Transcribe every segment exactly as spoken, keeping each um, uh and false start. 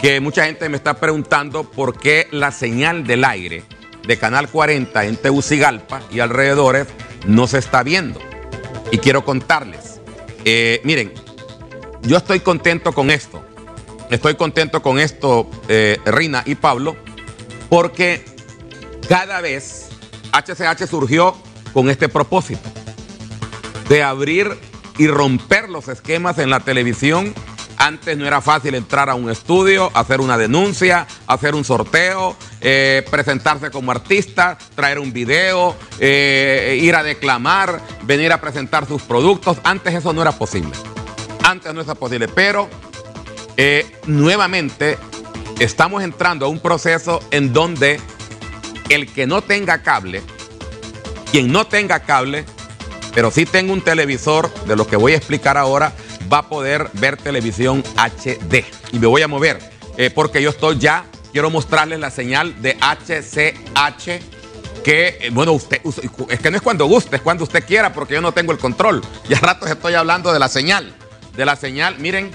que mucha gente me está preguntando por qué la señal del aire de Canal cuarenta en Tegucigalpa y alrededores no se está viendo. Y quiero contarles, eh, miren, yo estoy contento con esto, estoy contento con esto, eh, Rina y Pablo, porque cada vez H C H surgió con este propósito de abrir y romper los esquemas en la televisión. Antes no era fácil entrar a un estudio, hacer una denuncia, hacer un sorteo, eh, presentarse como artista, traer un video, eh, ir a declamar, venir a presentar sus productos. Antes eso no era posible. Antes no era posible, pero eh, nuevamente estamos entrando a un proceso en donde el que no tenga cable, quien no tenga cable, pero sí tenga un televisor, de lo que voy a explicar ahora, va a poder ver televisión H D. Y me voy a mover, eh, porque yo estoy ya, quiero mostrarles la señal de H C H, que, eh, bueno, usted, es que no es cuando guste, es cuando usted quiera, porque yo no tengo el control. Ya a ratos estoy hablando de la señal, de la señal, miren,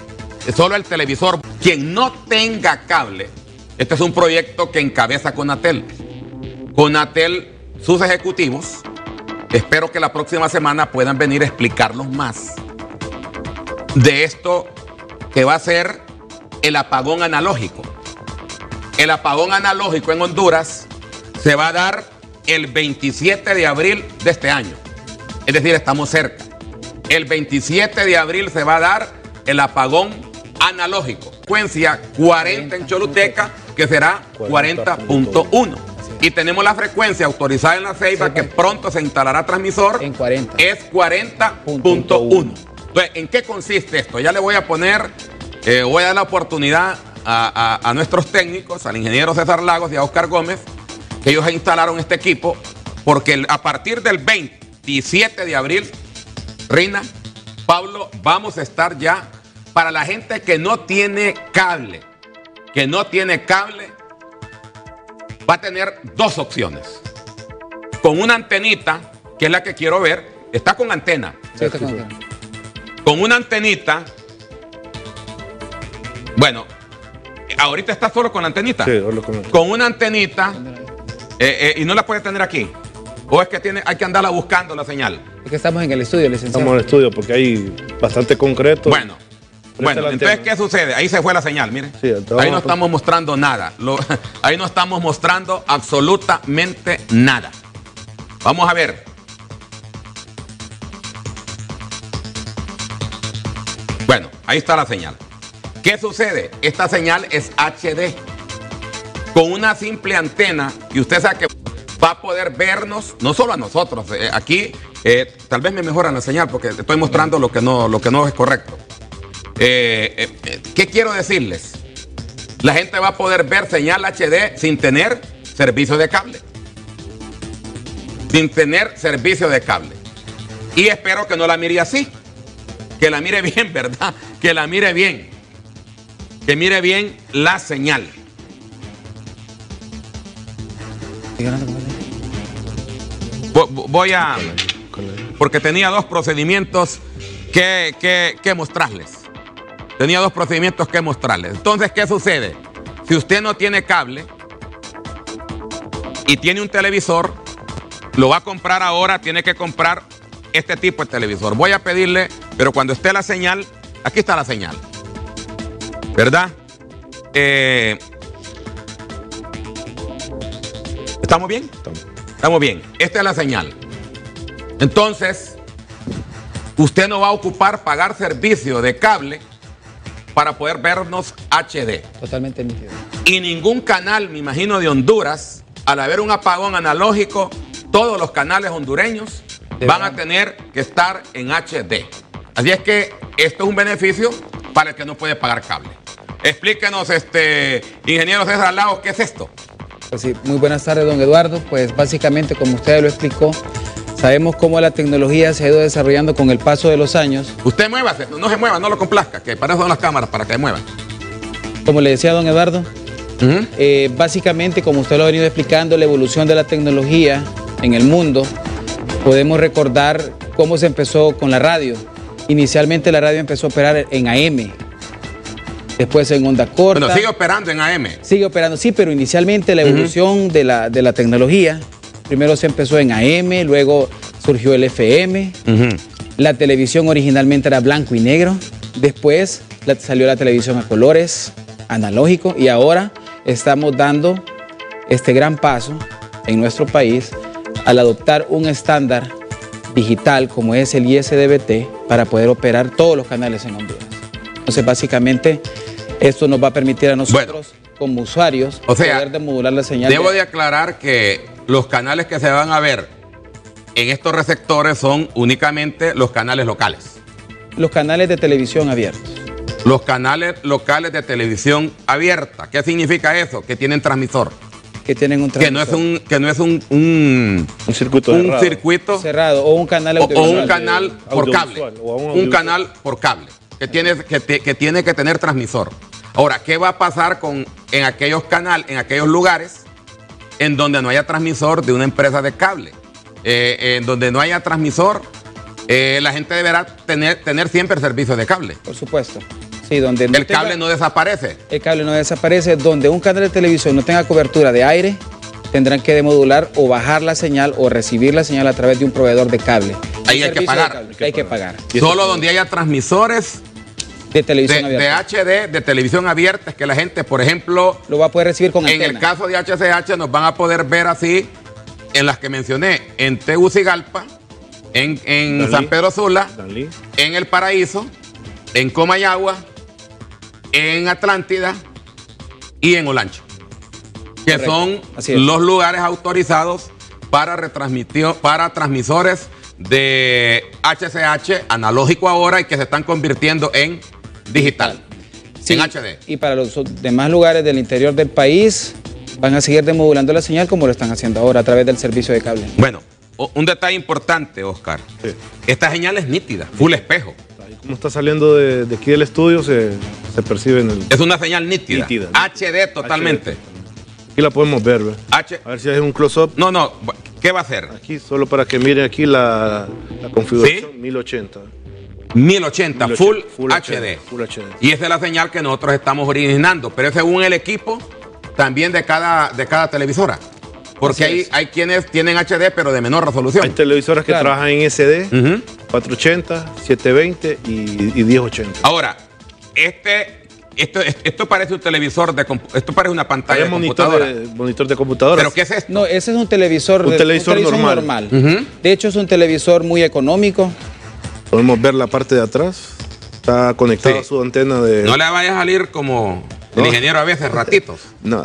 solo el televisor. Quien no tenga cable, este es un proyecto que encabeza Conatel. Conatel, sus ejecutivos, espero que la próxima semana puedan venir a explicarnos más de esto que va a ser el apagón analógico. El apagón analógico en Honduras se va a dar el veintisiete de abril de este año. Es decir, estamos cerca. El veintisiete de abril se va a dar el apagón analógico. Frecuencia cuarenta en Choluteca, que será cuarenta punto uno. Y tenemos la frecuencia autorizada en la Ceiba, que pronto se instalará transmisor. En cuarenta. Es cuarenta punto uno. Entonces, ¿en qué consiste esto? Ya le voy a poner, eh, voy a dar la oportunidad a, a, a nuestros técnicos, al ingeniero César Lagos y a Óscar Gómez, que ellos instalaron este equipo, porque a partir del veintisiete de abril, Rina, Pablo, vamos a estar ya para la gente que no tiene cable, que no tiene cable, va a tener dos opciones. Con una antenita, que es la que quiero ver, está con antena. Sí, está con antena. Con una antenita, bueno, ahorita está solo con la antenita. Sí, solo con la antenita. Con una antenita, eh, eh, y no la puede tener aquí. O es que tiene, hay que andarla buscando la señal. Es que estamos en el estudio, licenciado. Estamos en el estudio porque hay bastante concreto. Bueno, bueno, entonces, ¿qué sucede? Ahí se fue la señal, miren. Sí, ahí no estamos mostrando nada. Lo, ahí no estamos mostrando absolutamente nada. Vamos a ver. Bueno, ahí está la señal. ¿Qué sucede? Esta señal es H D. Con una simple antena, y usted sabe que va a poder vernos, no solo a nosotros, eh, aquí eh, tal vez me mejoran la señal porque estoy mostrando lo que no, lo que no es correcto. Eh, eh, eh, ¿Qué quiero decirles? La gente va a poder ver señal H D sin tener servicio de cable. Sin tener servicio de cable. Y espero que no la mire así. Que la mire bien, ¿verdad? Que la mire bien. Que mire bien la señal. Voy a... Porque tenía dos procedimientos que, que, que mostrarles. Tenía dos procedimientos que mostrarles. Entonces, ¿qué sucede? Si usted no tiene cable y tiene un televisor, lo va a comprar ahora, tiene que comprar este tipo de televisor. Voy a pedirle... Pero cuando esté la señal, aquí está la señal, ¿verdad? Eh, ¿Estamos bien? Estamos bien. Esta es la señal. Entonces, usted no va a ocupar pagar servicio de cable para poder vernos H D. Totalmente emitido. Y ningún canal, me imagino, de Honduras, al haber un apagón analógico, todos los canales hondureños van a tener que estar en H D. Así es que esto es un beneficio para el que no puede pagar cable. Explíquenos, este, ingeniero César Lagos, ¿qué es esto? Pues sí, muy buenas tardes, don Eduardo. Pues básicamente, como usted lo explicó, sabemos cómo la tecnología se ha ido desarrollando con el paso de los años. Usted muévase, no se mueva, no lo complazca, que para eso son las cámaras, para que muevan. Como le decía don Eduardo, uh-huh. eh, básicamente, como usted lo ha venido explicando, la evolución de la tecnología en el mundo, podemos recordar cómo se empezó con la radio. Inicialmente la radio empezó a operar en A M. después en onda corta. Bueno, sigue operando en A M. Sigue operando, sí, pero inicialmente la evolución uh-huh. de, la, de la tecnología, primero se empezó en A M, luego surgió el F M, uh-huh. la televisión originalmente era blanco y negro, después la, salió la televisión a colores, analógico, y ahora estamos dando este gran paso en nuestro país al adoptar un estándar digital como es el I S D B T para poder operar todos los canales en Honduras. Entonces, básicamente, esto nos va a permitir a nosotros, bueno, como usuarios, o sea, poder demodular la señal. Debo de aclarar que los canales que se van a ver en estos receptores son únicamente los canales locales. Los canales de televisión abiertos. Los canales locales de televisión abierta. ¿Qué significa eso? Que tienen transmisor. Que tienen un transmisor. Que no es un, que no es un, un, un, circuito, un cerrado. circuito cerrado o un canal audiovisual. O un canal por cable. Un, un canal por cable. Que tiene que, te, que tiene que tener transmisor. Ahora, ¿qué va a pasar con en aquellos canales, en aquellos lugares en donde no haya transmisor de una empresa de cable? Eh, en donde no haya transmisor, eh, la gente deberá tener, tener siempre servicio de cable. Por supuesto. Sí, donde no el tenga, cable no desaparece. El cable no desaparece. Donde un canal de televisión no tenga cobertura de aire, tendrán que demodular o bajar la señal o recibir la señal a través de un proveedor de cable. Ahí hay que pagar. Hay que pagar. Solo donde haya transmisores de televisión de, abierta. De H D, de televisión abierta, es que la gente, por ejemplo, lo va a poder recibir con antena. En el caso de H C H nos van a poder ver así, en las que mencioné, en Tegucigalpa, en, en San Pedro Sula, Dalí, en El Paraíso, en Comayagua, en Atlántida y en Olancho, que son los lugares autorizados para retransmitir, para transmisores de H C H analógico ahora y que se están convirtiendo en digital, sí, en H D. Y para los demás lugares del interior del país van a seguir demodulando la señal como lo están haciendo ahora a través del servicio de cable. Bueno, un detalle importante, Óscar. Sí. Esta señal es nítida, full espejo. Como está saliendo de, de aquí del estudio, se, se percibe en el... Es una señal nítida, nítida H D totalmente. H D. Aquí la podemos ver, H... A ver si es un close-up. No, no, ¿qué va a hacer? Aquí, solo para que miren aquí la, la configuración, ¿sí? mil ochenta. mil ochenta, mil ochenta full, full, H D. H D. Full H D. Y esa es la señal que nosotros estamos originando, pero es según el equipo también de cada, de cada televisora. Porque hay, hay quienes tienen H D, pero de menor resolución. Hay televisoras que claro. trabajan en S D, uh-huh. cuatrocientos ochenta, setecientos veinte y, y mil ochenta. Ahora, este, esto, esto parece un televisor, de esto parece una pantalla de computadora. De, monitor de computadora. ¿Pero qué es esto? No, ese es un televisor, un de, televisor, un televisor normal. normal. Uh-huh. De hecho, es un televisor muy económico. Podemos ver la parte de atrás. Está conectado sí. a su antena de... No le vaya a salir como... El ingeniero a veces ratitos. No.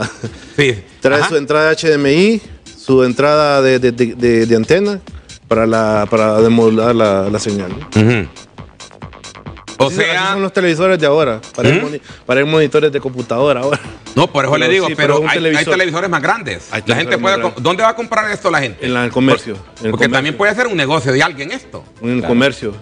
Sí. Trae Ajá. su entrada H D M I, su entrada de, de, de, de antena para, la, para demodular la, la señal. Uh-huh. O sea, así son los televisores de ahora. Para, ¿Mm? moni para monitores de computadora ahora. No, por eso pero, le digo, sí, pero, pero hay, televisor. hay televisores más grandes. Hay la gente puede grandes. ¿Dónde va a comprar esto la gente? En, la, en el comercio. Por, en el porque comercio. también puede ser un negocio de alguien esto. En el claro. comercio.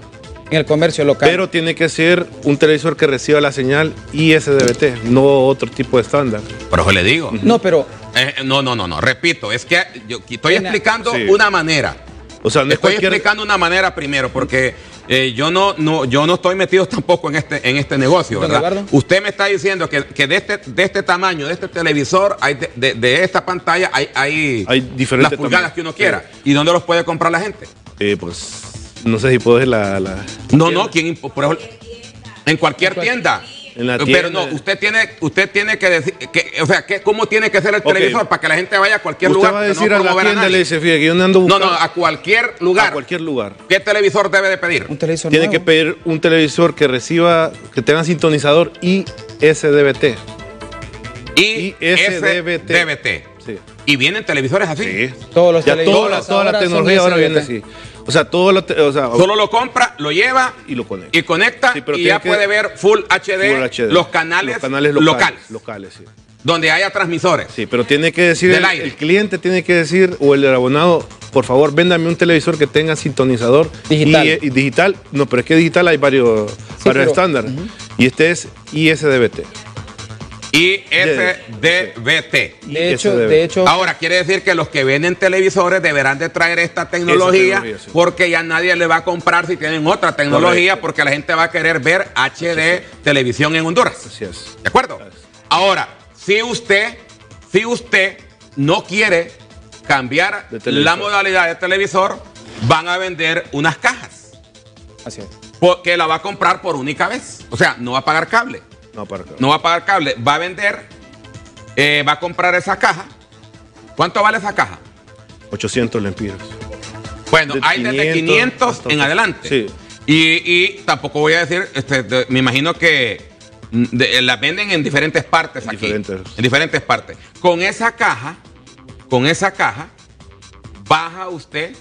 En el comercio local. Pero tiene que ser un televisor que reciba la señal I S D B T, no otro tipo de estándar. Por eso le digo. No, pero... Eh, no, no, no, no, repito, es que yo estoy explicando sí. una manera. O sea, no estoy cualquier... explicando una manera primero, porque eh, yo, no, no, yo no estoy metido tampoco en este, en este negocio, ¿verdad? Usted me está diciendo que, que de, este, de este tamaño, de este televisor, hay de, de, de esta pantalla, hay, hay, hay diferentes las pulgadas tamaños. que uno quiera. Sí. ¿Y dónde los puede comprar la gente? Eh, pues... No sé si puedo decir la, la... No, no, ¿quién, por ejemplo, en cualquier tienda. En la tienda. Pero no, usted tiene, usted tiene que decir, que, o sea, que, ¿cómo tiene que ser el okay. televisor? Para que la gente vaya a cualquier usted lugar. Va a decir no a la tienda, a le dice, fíjate, que yo no ando buscando. No, no, a cualquier lugar. A cualquier lugar. ¿Qué televisor debe de pedir? Un televisor Tiene nuevo? que pedir un televisor que reciba, que tenga sintonizador I S D B T. I S D B T. Sí. Y vienen televisores así. Sí. Todos los ya televisores. Toda la, toda la tecnología ahora viene así. O sea, todo lo, o sea, solo lo compra, lo lleva y lo conecta. Y conecta sí, y ya puede ver full H D, full H D los canales, los canales locales. Locales, locales sí. Donde haya transmisores. Sí, pero tiene que decir, el, el cliente tiene que decir, o el abonado, por favor, véndame un televisor que tenga sintonizador. Digital. Y, y digital, no, pero es que digital hay varios, sí, varios estándares. Uh-huh. Y este es I S D B T. I S D B T. De hecho, de hecho, ahora quiere decir que los que venden televisores deberán de traer esta tecnología, tecnología sí. porque ya nadie le va a comprar si tienen otra tecnología, correcto, porque la gente va a querer ver H D televisión en Honduras. Así es. ¿De acuerdo? Así es. Ahora, si usted, si usted no quiere cambiar la modalidad de televisor, van a vender unas cajas. Así es. Porque la va a comprar por única vez. O sea, no va a pagar cable. No, no va a pagar cable, va a vender, eh, va a comprar esa caja. ¿Cuánto vale esa caja? ochocientos lempiras. Bueno, de hay desde quinientos en adelante. Sí. Y, y tampoco voy a decir, este, de, me imagino que de, las venden en diferentes partes en aquí. Diferentes. En diferentes partes. Con esa caja, con esa caja, baja usted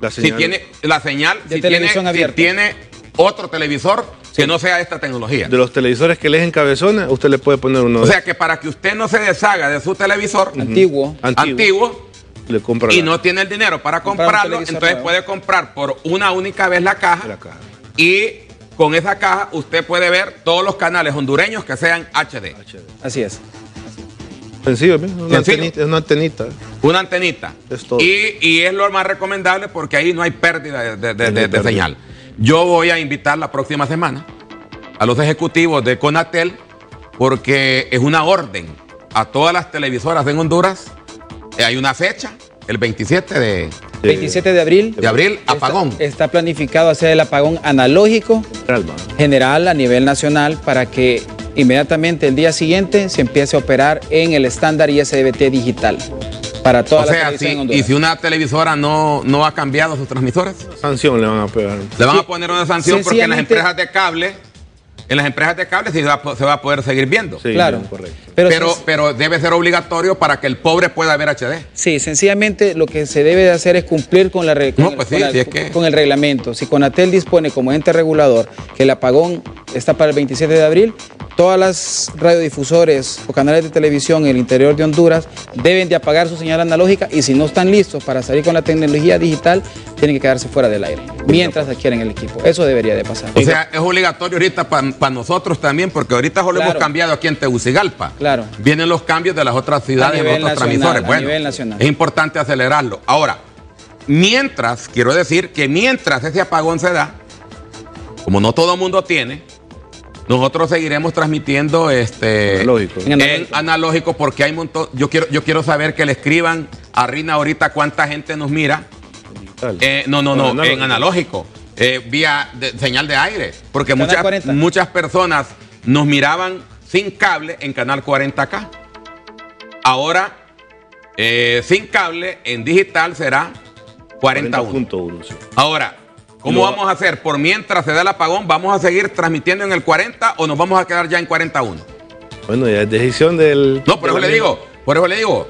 la señal, si tiene la señal, de si, televisión tiene, abierta. Si tiene otro televisor. Sí. Que no sea esta tecnología. De los televisores que le es encabezona, usted le puede poner uno. O sea, que para que usted no se deshaga de su televisor antiguo, antiguo, antiguo le compra y la... no tiene el dinero para comprar comprarlo, entonces para... puede comprar por una única vez la caja, la caja. Y con esa caja usted puede ver todos los canales hondureños que sean H D. H D. Así es. Sencillo, una antenita, es una antenita. Una antenita. Es todo. Y, y es lo más recomendable porque ahí no hay pérdida de, de, de, de, de señal. Yo voy a invitar la próxima semana a los ejecutivos de Conatel porque es una orden a todas las televisoras en Honduras. Hay una fecha, el veintisiete de abril. De abril, apagón. Está, está planificado hacer el apagón analógico general a nivel nacional para que inmediatamente el día siguiente se empiece a operar en el estándar I S D B T digital. Para todas las televisiones en Honduras. Y si una televisora no, no ha cambiado sus transmisores, sanción le van a pegar. Le van a poner una sanción porque en las empresas de cable, en las empresas de cable sí se va, se va a poder seguir viendo. Sí, claro, correcto. Pero, pero, si es, pero debe ser obligatorio para que el pobre pueda ver H D. Sí, sencillamente lo que se debe de hacer es cumplir con, la, con, no, pues sí, con, si la, es que... con el reglamento. Si Conatel dispone como ente regulador que el apagón está para el veintisiete de abril, todas las radiodifusores o canales de televisión en el interior de Honduras deben de apagar su señal analógica y si no están listos para salir con la tecnología digital, tienen que quedarse fuera del aire mientras adquieren el equipo. Eso debería de pasar. O sea, es obligatorio ahorita para pa nosotros también, porque ahorita solo claro. hemos cambiado aquí en Tegucigalpa. Claro. Vienen los cambios de las otras ciudades, de los otros transmisores. Bueno, a nivel nacional. Es importante acelerarlo. Ahora, mientras, quiero decir que mientras ese apagón se da, como no todo el mundo tiene, nosotros seguiremos transmitiendo este analógico. En, analógico. en analógico porque hay un montón. Yo quiero, yo quiero saber que le escriban a Rina ahorita cuánta gente nos mira. Eh, no, no, no, en analógico, en analógico eh, vía de, señal de aire. Porque muchas, muchas personas nos miraban sin cable en Canal cuarenta acá. Ahora, eh, sin cable en digital será cuarenta punto uno. cuarenta. Sí. Ahora, ¿cómo vamos a hacer? Por mientras se da el apagón, ¿vamos a seguir transmitiendo en el cuarenta o nos vamos a quedar ya en cuarenta y uno? Bueno, ya es decisión del... No, por eso le digo, por eso le digo.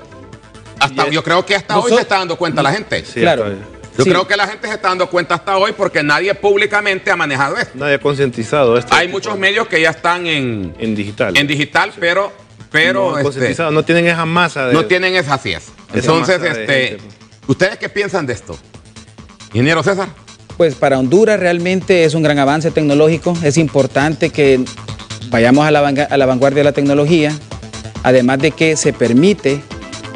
Hasta, yo creo que hasta hoy se está dando cuenta la gente. Sí, claro. Yo sí. creo que la gente se está dando cuenta hasta hoy porque nadie públicamente ha manejado esto. Nadie ha concientizado esto. Hay muchos medios que ya están en... En digital. En digital, sí. pero... pero no, este, no tienen esa masa de... No tienen esa fiesta. Entonces, este, ¿ustedes qué piensan de esto? Ingeniero César. Pues para Honduras realmente es un gran avance tecnológico, es importante que vayamos a la, a la vanguardia de la tecnología, además de que se permite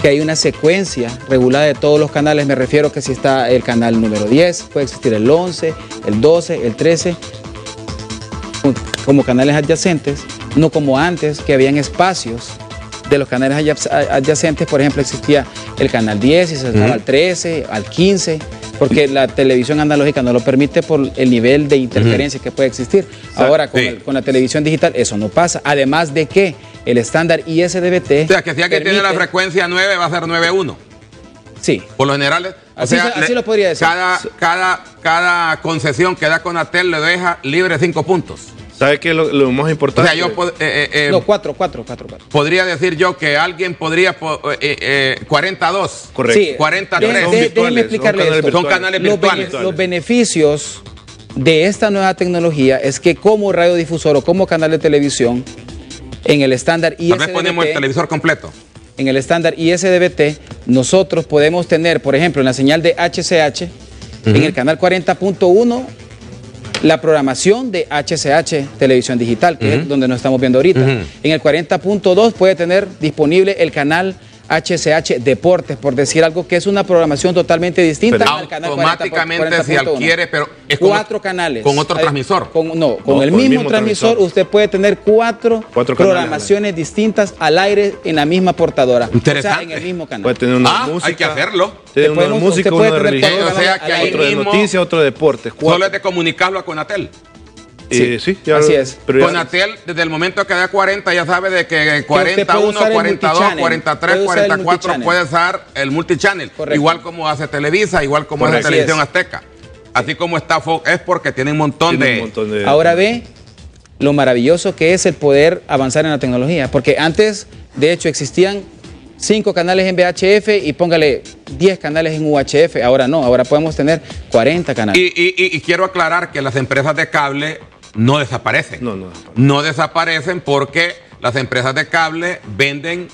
que hay una secuencia regulada de todos los canales, me refiero que si está el canal número diez, puede existir el once, el doce, el trece, como canales adyacentes, no como antes que habían espacios de los canales adyacentes, por ejemplo existía el canal diez y se estaba al trece, al quince... Porque la televisión analógica no lo permite por el nivel de interferencia uh-huh. que puede existir. Exacto. Ahora, con, sí. el, con la televisión digital, eso no pasa. Además de que el estándar I S D B T... O sea, que si que tiene la frecuencia nueve, va a ser nueve punto uno. Sí. Por lo general... Así, o sea, así le, lo podría decir. Cada, cada, cada concesión que da Conatel le deja libre cinco puntos. ¿Sabes qué es lo, lo más importante? O sea, yo... Pod eh, eh, no, cuatro, cuatro, cuatro, cuatro. Podría decir yo que alguien podría... Eh, eh, cuarenta y dos. Correcto. Sí, cuarenta y tres. De, de, déjeme explicarle son esto. Canales son canales los virtuales. Bene los beneficios de esta nueva tecnología es que como radiodifusor o como canal de televisión, en el estándar I S D B T... Tal vez ponemos el televisor completo. En el estándar I S D B T, nosotros podemos tener, por ejemplo, en la señal de H C H, uh-huh. en el canal cuarenta punto uno... la programación de H C H, Televisión Digital, que uh-huh. es donde nos estamos viendo ahorita. Uh-huh. En el cuarenta punto dos puede tener disponible el canal H C H Deportes, por decir algo, que es una programación totalmente distinta pero al canal automáticamente cuarenta, cuarenta. Se adquiere, pero es con cuatro canales. ¿Con otro transmisor? Con, no, con no, el, con mismo, el mismo transmisor, transmisor usted puede tener cuatro, cuatro programaciones distintas al aire en la misma portadora. Interesante. O sea, en el mismo canal. Puede tener una ah, música, hay que hacerlo. Tiene uno de música, uno de religión, o sea, que hay otro mismo, de noticias, otro de deportes. Cuatro. Solo es de comunicarlo a Conatel. Sí, eh, sí ya, así es. Conatel, desde el momento que da cuarenta, ya sabe de que cuarenta y uno, cuarenta y dos, cuarenta y tres, cuarenta y cuatro puede usar el multichannel. Igual como hace Televisa, igual como hace Televisión Azteca. Así como está Fox, es porque tiene un montón, tiene de... un montón de... Ahora ve lo maravilloso que es el poder avanzar en la tecnología. Porque antes, de hecho, existían cinco canales en V H F y póngale diez canales en U H F. Ahora no, ahora podemos tener cuarenta canales. Y, y, y, y quiero aclarar que las empresas de cable no desaparecen. No, no desaparecen. No desaparecen porque las empresas de cable venden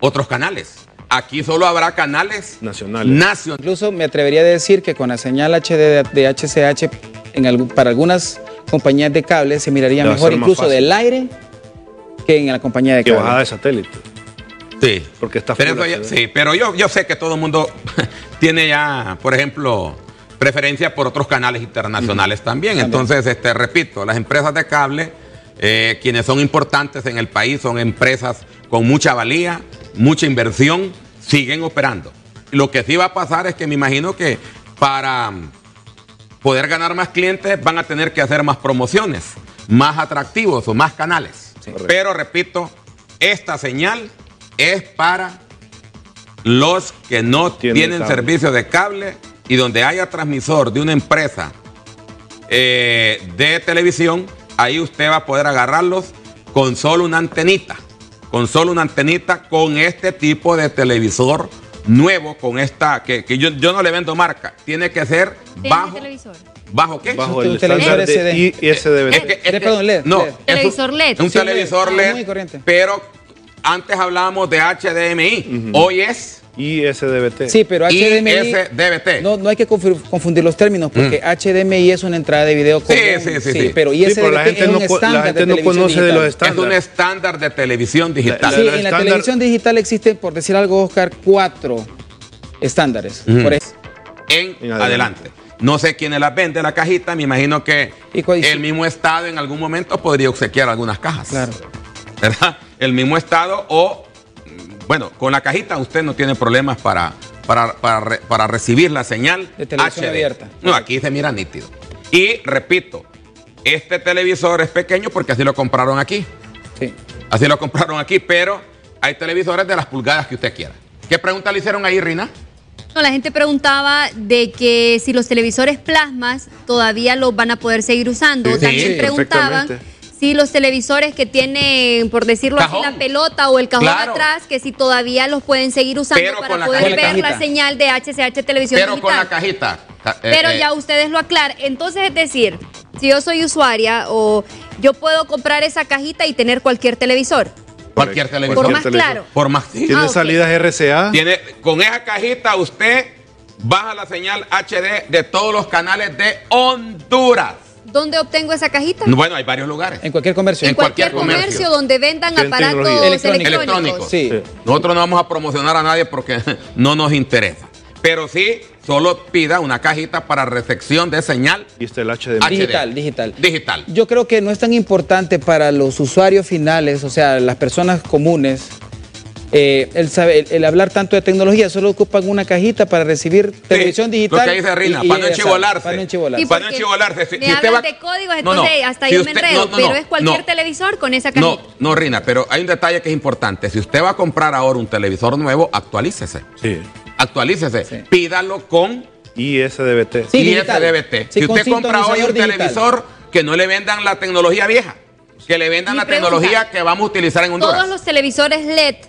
otros canales. Aquí solo habrá canales nacionales. Nacion- Incluso me atrevería a decir que con la señal H D de, de H C H, en algún, para algunas compañías de cable se miraría debe mejor incluso del aire que en la compañía de que cable. Que bajada de satélite. Sí, porque está pero, fuera, eso ya, sí, pero yo, yo sé que todo el mundo tiene ya, por ejemplo, preferencia por otros canales internacionales uh-huh. también. también. Entonces, este, repito, las empresas de cable, eh, quienes son importantes en el país, son empresas con mucha valía, mucha inversión, siguen operando. Lo que sí va a pasar es que me imagino que para poder ganar más clientes van a tener que hacer más promociones, más atractivos o más canales. Sí, pero, repito, esta señal es para los que no tienen, tienen servicio de cable y donde haya transmisor de una empresa eh, de televisión, ahí usted va a poder agarrarlos con solo una antenita, con solo una antenita con este tipo de televisor nuevo, con esta, que, que yo, yo no le vendo marca, tiene que ser bajo... televisor. ¿Bajo qué? Bajo el televisor L E D. No, televisor L E D. Un televisor L E D, pero... Antes hablábamos de H D M I, uh-huh. hoy es... I S D B T. Sí, pero H D M I... No, no hay que confundir los términos, porque mm. H D M I es una entrada de video común. Sí, sí, sí, sí. sí. Pero I S D B T sí, pero la gente es un no, estándar la gente de no televisión conoce digital. De los estándares. Es un estándar de televisión digital. La, la, sí, la, la en estándar... la televisión digital existen, por decir algo, Oscar, cuatro estándares. Mm. Por eso. En, en adelante. adelante. No sé quiénes las vende, la cajita, me imagino que el mismo Estado en algún momento podría obsequiar algunas cajas. Claro. ¿Verdad? El mismo Estado o, bueno, con la cajita usted no tiene problemas para, para, para, para recibir la señal de televisión H D. Abierta. No, aquí se mira nítido. Y repito, este televisor es pequeño porque así lo compraron aquí. Sí. Así lo compraron aquí, pero hay televisores de las pulgadas que usted quiera. ¿Qué pregunta le hicieron ahí, Rina? No, la gente preguntaba de que si los televisores plasmas todavía los van a poder seguir usando. Sí, También sí, preguntaban... Sí, los televisores que tienen, por decirlo cajón. así, la pelota o el cajón claro. atrás, que si todavía los pueden seguir usando pero para poder cajita. ver la señal de H C H Televisión pero Digital. Pero con la cajita. Eh, pero eh. ya ustedes lo aclaran. Entonces, es decir, si yo soy usuaria, o yo puedo comprar esa cajita y tener cualquier televisor. Cualquier televisor. Por más televisor. claro. Por más. Tiene ah, okay. salidas R C A. Tiene, con esa cajita usted baja la señal H D de todos los canales de Honduras. ¿Dónde obtengo esa cajita? Bueno, hay varios lugares. En cualquier comercio. En cualquier, cualquier comercio, comercio donde vendan aparatos electrónicos. electrónicos. Sí. Sí. Nosotros no vamos a promocionar a nadie porque no nos interesa. Pero sí, solo pida una cajita para recepción de señal. Y este es el H D M I. Digital, digital. Digital. Yo creo que no es tan importante para los usuarios finales, o sea, las personas comunes, eh, el, saber, el hablar tanto de tecnología. Solo ocupan una cajita para recibir sí, televisión digital. Lo que dice Rina, para no enchivolarse. Para no enchivolarse. Para no enchivolarse. Si, me si hablan va... de códigos, entonces no, no. hasta si yo usted... me enredo, no, no, pero no, es cualquier no. televisor con esa cajita. No, no, Rina, pero hay un detalle que es importante. Si usted va a comprar ahora un televisor nuevo, actualícese. Sí. Actualícese. Sí. Pídalo con I S D B T. Sí, I S D B T. Sí, si usted compra hoy un digital. televisor, que no le vendan la tecnología vieja, que le vendan Mi la pregunta, tecnología que vamos a utilizar en Honduras. Todos los televisores L E D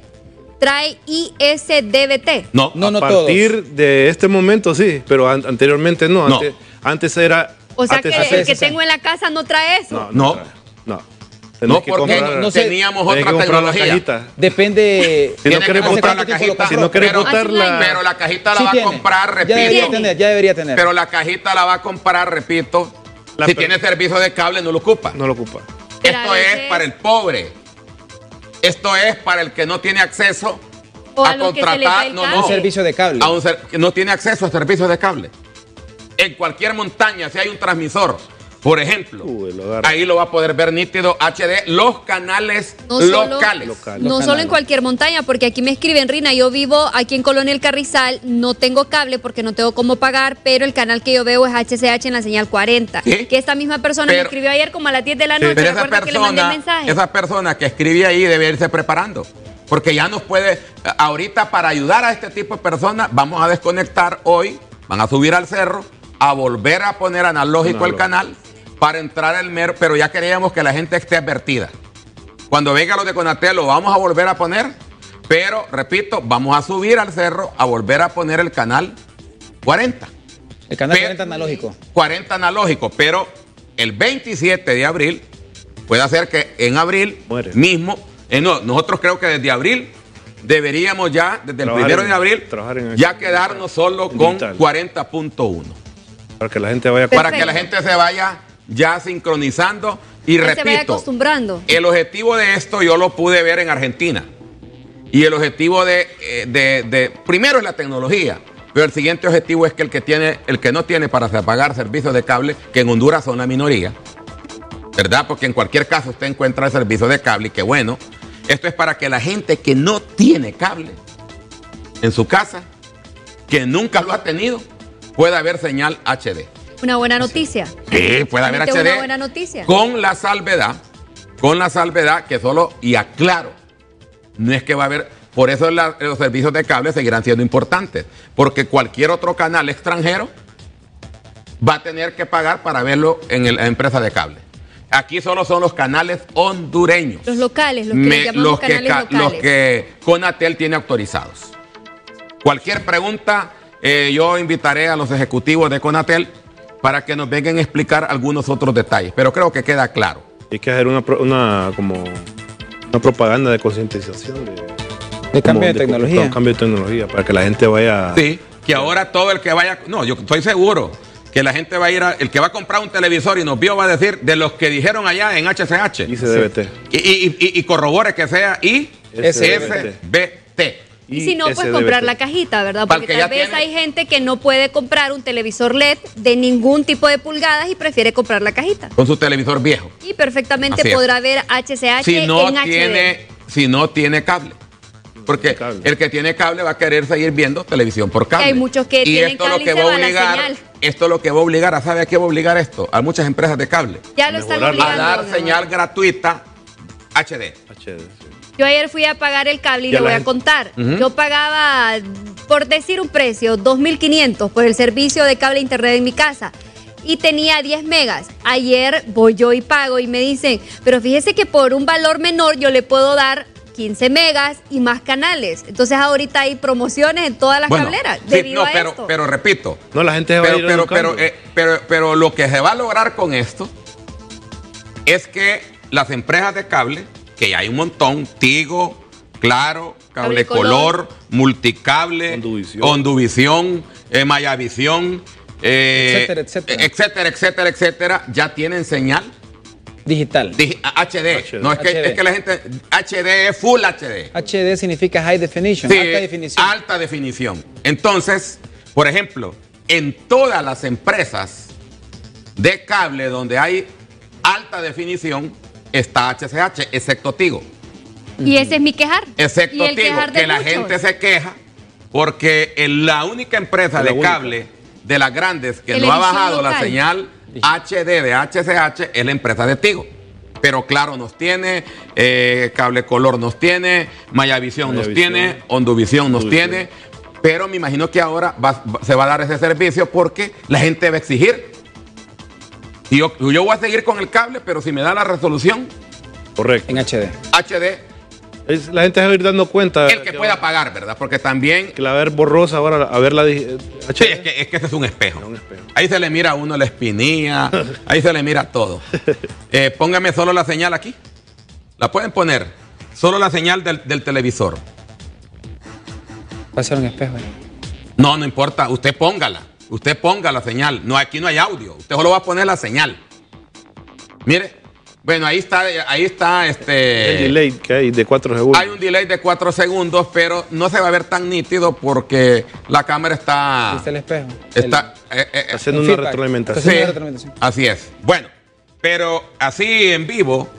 trae I S D B T. No, no, no a partir todos. de este momento sí, pero an anteriormente no. no. Antes, antes era... O sea, antes, que antes, el que tengo en la casa no trae eso. No, no. No, no. no porque comprar, no sé, teníamos otra tecnología. Depende... Si no querés botar la cajita, si no querés botar la... Pero la cajita la sí va a comprar, repito. Ya debería tener, ya debería tener. Pero la cajita la va a comprar, repito, La si tiene servicio de cable, no lo ocupa. No lo ocupa. Esto es para el pobre. Esto es para el que no tiene acceso a, a contratar no, no, un servicio de cable. A un ser, que no tiene acceso a servicios de cable. En cualquier montaña, si hay un transmisor, por ejemplo, Uy, lo ahí lo va a poder ver nítido H D los canales no locales. Solo, local, no canales. Solo en cualquier montaña, porque aquí me escriben, Rina, yo vivo aquí en Colonia El Carrizal, no tengo cable porque no tengo cómo pagar, pero el canal que yo veo es H C H en la señal cuarenta. ¿Sí? Que esta misma persona pero, me escribió ayer como a las diez de la noche. Sí, pero esa persona, que le mandé el mensaje. Esa persona que escribe ahí debe irse preparando. Porque ya nos puede, ahorita para ayudar a este tipo de personas, vamos a desconectar hoy, van a subir al cerro, a volver a poner analógico no, el canal para entrar el mero, pero ya queríamos que la gente esté advertida. Cuando venga los de Conatel lo vamos a volver a poner, pero, repito, vamos a subir al cerro a volver a poner el canal cuarenta. El canal pero, cuarenta analógico. cuarenta analógico, pero el veintisiete de abril puede hacer que en abril Muere. mismo... Eh, no, nosotros creo que desde abril deberíamos ya, desde el trabajar primero en, de abril, el, ya quedarnos solo con cuarenta punto uno. Para que la gente vaya Perfecto. Para que la gente se vaya ya sincronizando y que repito, se vaya acostumbrando. El objetivo de esto yo lo pude ver en Argentina. Y el objetivo de, de, de, de primero es la tecnología, pero el siguiente objetivo es que el que tiene, el que no tiene para pagar servicios de cable, que en Honduras son la minoría, ¿verdad? Porque en cualquier caso usted encuentra el servicio de cable y qué bueno. Esto es para que la gente que no tiene cable en su casa, que nunca lo ha tenido, pueda ver señal H D. Una buena noticia. Sí, puede haber H D. Una buena noticia. Con la salvedad, con la salvedad que solo, y aclaro, no es que va a haber, por eso la, los servicios de cable seguirán siendo importantes, porque cualquier otro canal extranjero va a tener que pagar para verlo en el, la empresa de cable. Aquí solo son los canales hondureños. Los locales, los que Me, llamamos los canales que, locales. Los que Conatel tiene autorizados. Cualquier pregunta, eh, yo invitaré a los ejecutivos de Conatel para que nos vengan a explicar algunos otros detalles. Pero creo que queda claro. Hay que hacer una, una, como una propaganda de concientización. De, de cambio de, de tecnología. De, de cambio de tecnología, para que la gente vaya... Sí, que ahora todo el que vaya... No, yo estoy seguro... que la gente va a ir, a, el que va a comprar un televisor y nos vio va a decir de los que dijeron allá en H C H. I S D B T. Y, y, y, y corrobore que sea I S D B T. Y si no, pues comprar la cajita, ¿verdad? Porque tal vez hay gente que no puede comprar un televisor L E D de ningún tipo de pulgadas y prefiere comprar la cajita. Con su televisor viejo. Y perfectamente podrá ver H C H en H D. Si no tiene cable. Porque el que tiene cable va a querer seguir viendo televisión por cable. Hay muchos que y tienen cable y se va a la señal. Esto lo que va a obligar, a ¿sabe a qué va a obligar esto? A muchas empresas de cable. Ya lo están obligando. A dar señal gratuita H D. H D, sí. Yo ayer fui a pagar el cable y le voy a contar. Uh-huh. Yo pagaba, por decir un precio, dos mil quinientos por el servicio de cable internet en mi casa. Y tenía diez megas. Ayer voy yo y pago y me dicen, pero fíjese que por un valor menor yo le puedo dar quince megas y más canales. Entonces ahorita hay promociones en todas las bueno, cableras. Sí, debido no, a pero, esto. pero repito. No, la gente va pero, a ir pero, pero, eh, pero, pero lo que se va a lograr con esto es que las empresas de cable, que ya hay un montón, Tigo, Claro, Cable Color, Multicable, Honduvisión, eh, MayaVisión, eh, etcétera, etcétera. etcétera, etcétera, etcétera, ya tienen señal. Digital. H D. H D. No, es que, H D. Es que la gente... H D es full H D. H D significa high definition, sí, alta definición. Alta definición. Entonces, por ejemplo, en todas las empresas de cable donde hay alta definición está H C H, excepto Tigo. Y ese es mi quejar. Excepto Tigo, quejar que la muchos. gente se queja porque en la única empresa la de única. cable de las grandes que Televisión no ha bajado local. la señal... H D de H C H es la empresa de Tigo, pero Claro nos tiene, eh, Cable Color nos tiene, MayaVisión Maya nos Visión. tiene, Honduvisión nos Honduvisión. tiene, pero me imagino que ahora va, va, se va a dar ese servicio porque la gente va a exigir. Y yo, yo voy a seguir con el cable, pero si me da la resolución, correcto, en H D. H D. La gente se va a ir dando cuenta. El que, que pueda va, pagar, ¿verdad? Porque también... Que la ver borrosa ahora, a ver la... Eh, sí, es que, es que este es un espejo. Es un espejo. Ahí se le mira a uno la espinilla, ahí se le mira todo. Eh, póngame solo la señal aquí. La pueden poner. Solo la señal del, del televisor. Va a ser un espejo ahí. No, no importa. Usted póngala. Usted ponga la señal. No, aquí no hay audio. Usted solo va a poner la señal. Mire. Bueno, ahí está, ahí está este... el delay que hay de cuatro segundos. Hay un delay de cuatro segundos, pero no se va a ver tan nítido porque la cámara está... ¿Viste el espejo? Está el, eh, eh, haciendo una feedback, retroalimentación. Sí, una retroalimentación. Así es. Bueno, pero así en vivo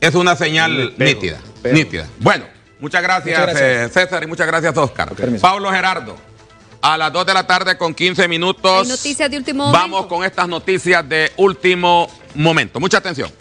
es una señal espejo, nítida. Espejo. Nítida. Bueno, muchas gracias, muchas gracias. Eh, César, y muchas gracias, Óscar. Okay. Pablo Gerardo. A las dos de la tarde con quince minutos. Noticias de último momento. Vamos con estas noticias de último momento. Mucha atención.